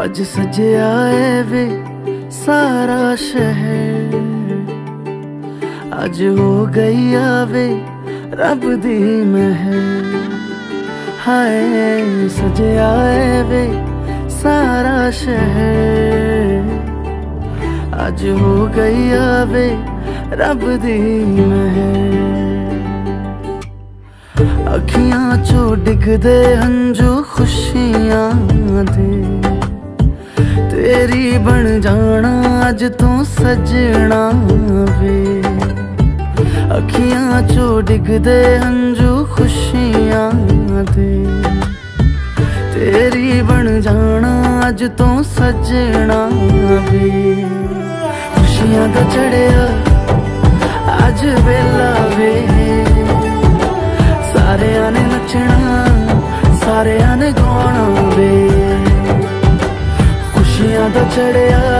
आज सजे आए वे सारा शहर, आज हो गई आवे रब दी महर। हाय सजे आए वे सारा शहर, आज हो गई आवे रब दी महर। अखियां चो डिगदे हंजू खुशियां दे, तेरी बन जाना अज तू सजना वे। अखियां चो डिगदे हंजू खुशियां दे, तेरी बन जाना अज तू सजना वे। खुशियां दा चढ़िया अज वेला वे, सारे आने नचना सारे आने गाना वे। खुशियां दा चढ़िया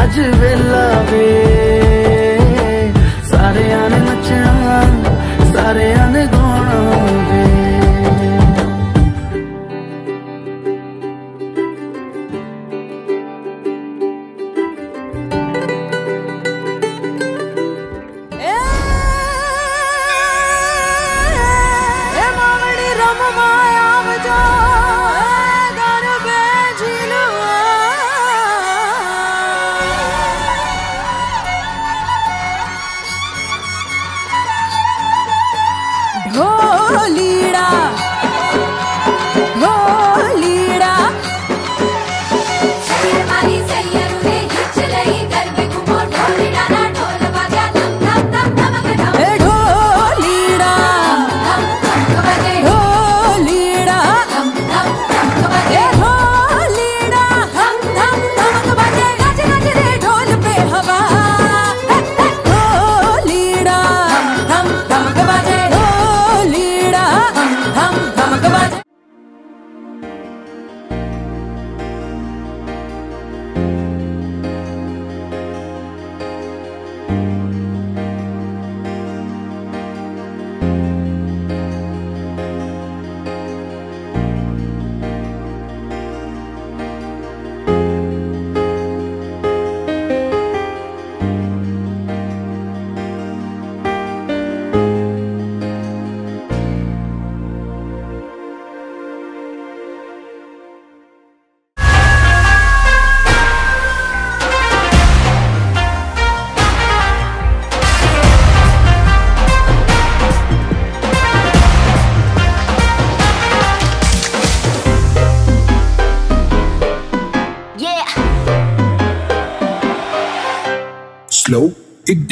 अज वेला वे, सारे आने नचना सारे आने गाना वे।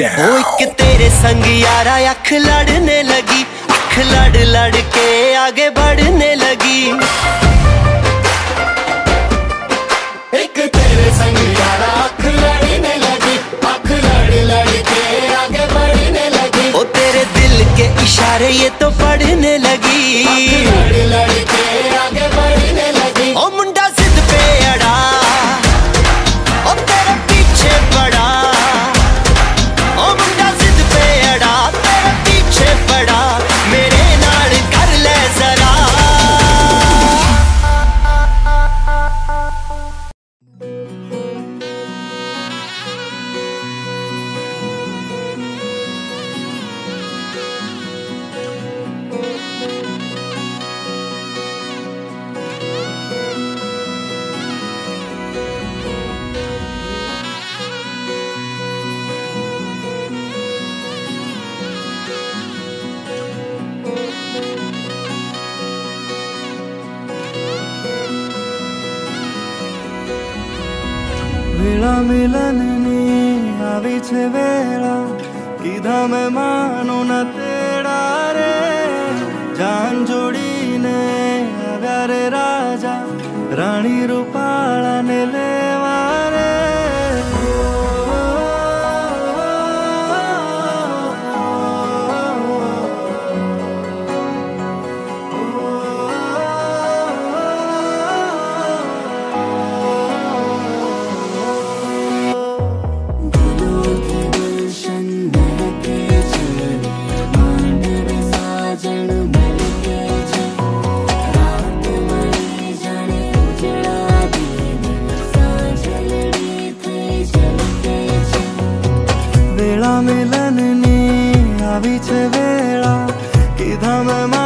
एक तेरे संग यारा अख लड़ने लगी, अख लड़ लड़ के आगे बढ़ने लगी। एक तेरे संग यारा अख लड़ने लगी, अख लड़ लड़ के आगे बढ़ने लगी। ओ तेरे दिल के इशारे ये तो पढ़ने लगी, अख लड़ लड़ के आगे बढ़ने लगी। ओ मुंडा जिद पे अड़ा, ओ तेरे पीछे पड़ा। मिलन नी आवी छे वेला, कीधा मैं मानू ना तेरा रे। जान जोड़ी ने आव्या रे राजा, रानी रूपाला ने लेवा रे। सीधा मैं